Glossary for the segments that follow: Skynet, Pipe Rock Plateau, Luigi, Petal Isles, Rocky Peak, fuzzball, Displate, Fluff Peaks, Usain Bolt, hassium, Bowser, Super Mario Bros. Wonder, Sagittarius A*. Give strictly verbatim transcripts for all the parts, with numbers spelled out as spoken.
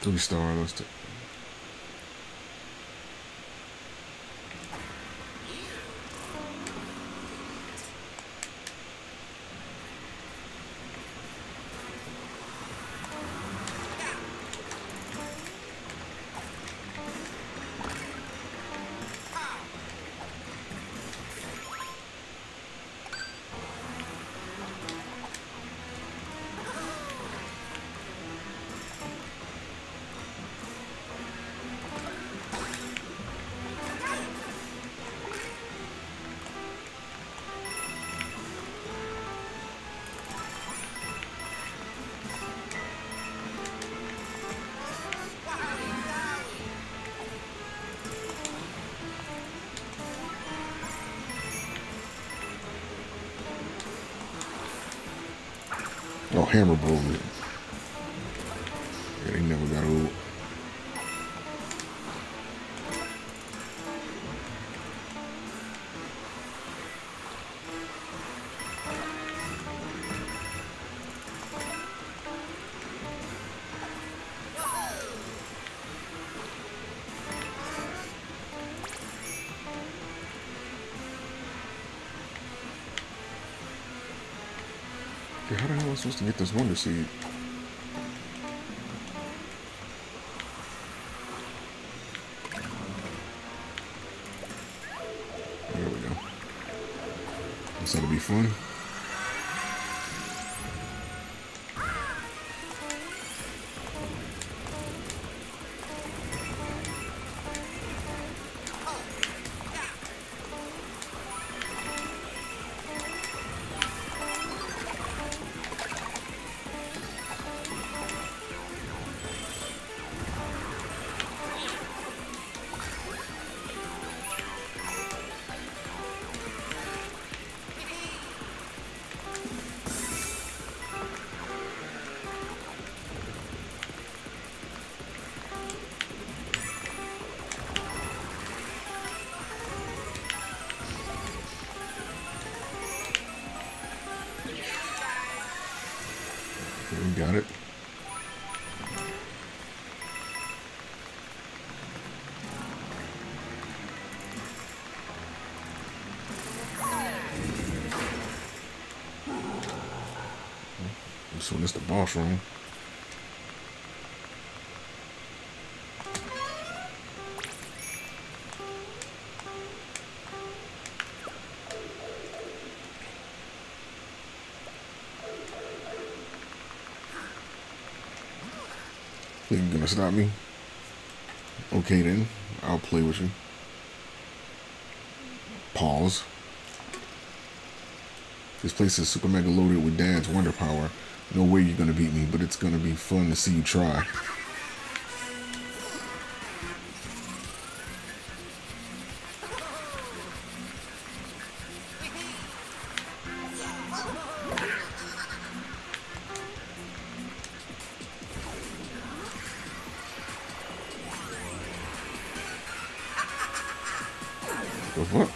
Three star, let's take. Oh, hammer bowling. Yeah, they never got old. How the hell am I supposed to get this Wonder Seed? There we go. This ought to be fun. We got it. This one is the boss room. You're gonna stop me? Okay then, I'll play with you. Pause. This place is super mega loaded with Dad's wonder power. No way you're gonna beat me, but it's gonna be fun to see you try. What?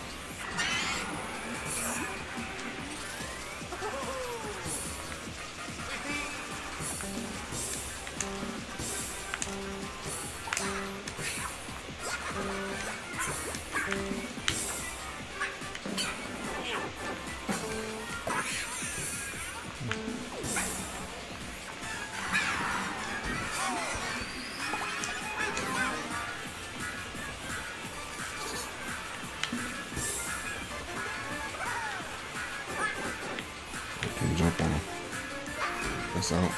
Jump on him. That's out.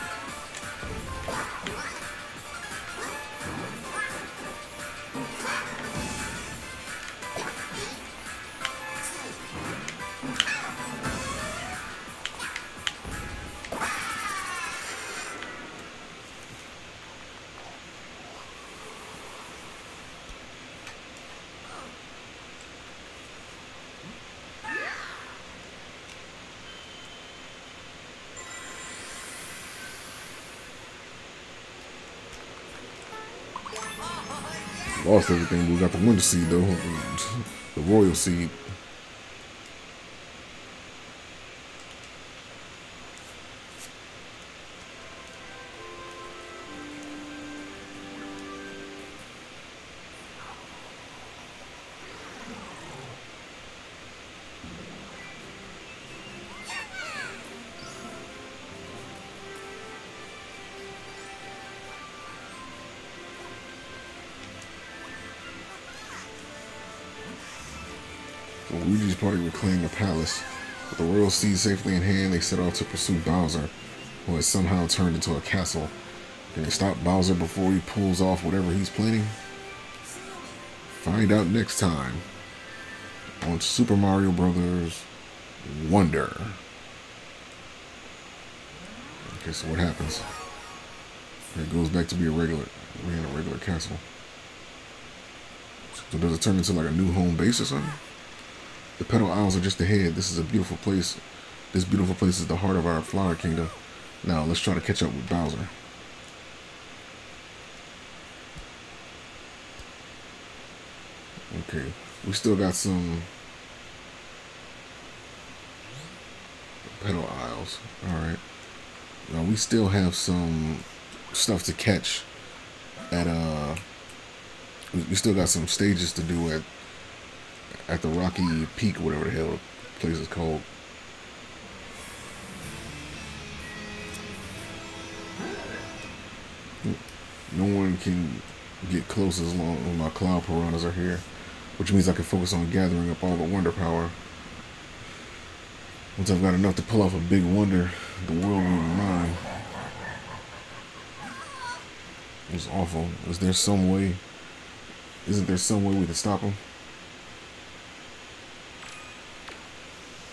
Lost everything, but we got the Wonder Seed though. The Royal Seed. When Luigi's party reclaimed the palace, with the royal seed safely in hand, they set off to pursue Bowser, who has somehow turned into a castle. Can they stop Bowser before he pulls off whatever he's planning? Find out next time on Super Mario Bros. Wonder. Okay, so what happens? It goes back to be a regular. We're in a regular castle. So does it turn into like a new home base or something? The Petal Isles are just ahead. This is a beautiful place. This beautiful place is the heart of our flower kingdom. Now let's try to catch up with Bowser. Okay, we still got some Petal Isles. All right. Now we still have some stuff to catch at uh. We still got some stages to do at at the Rocky Peak, whatever the hell the place is called. No one can get close as long as my cloud piranhas are here, which means I can focus on gathering up all the wonder power. Once I've got enough to pull off a big wonder, the world will be mine. It was awful. Is there some way? Isn't there some way we can stop him?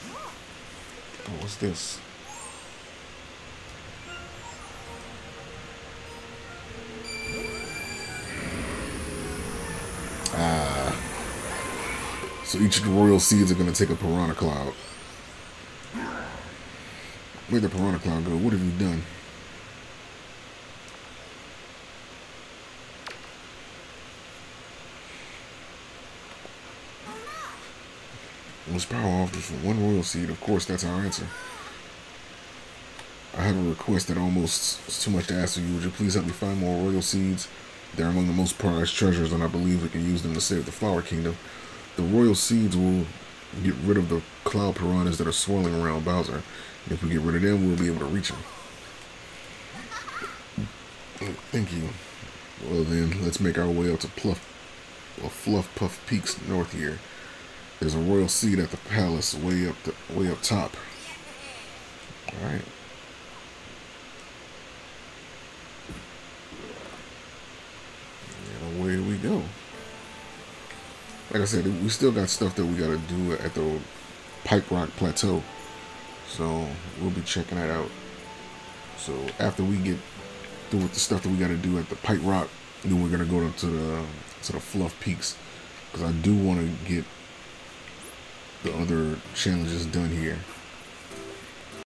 Oh, what's this? Ah. So each of the royal seeds are going to take a piranha cloud. Where'd the piranha cloud go? What have you done? Let's power off just for one royal seed. Of course, that's our answer. I have a request that almost is too much to ask of you. Would you please help me find more royal seeds? They're among the most prized treasures, and I believe we can use them to save the flower kingdom. The royal seeds will get rid of the cloud piranhas that are swirling around Bowser. If we get rid of them, we'll be able to reach him. Thank you. Well then, let's make our way up to Fluff, well, Fluff Puff Peaks north here. There's a royal seat at the palace way up the, way up top. Alright. And away we go. Like I said, we still got stuff that we gotta do at the Pipe Rock Plateau. So we'll be checking that out. So after we get through with the stuff that we gotta do at the Pipe Rock, then we're gonna go to the to the Fluff Peaks. Because I do wanna get the other challenges done here.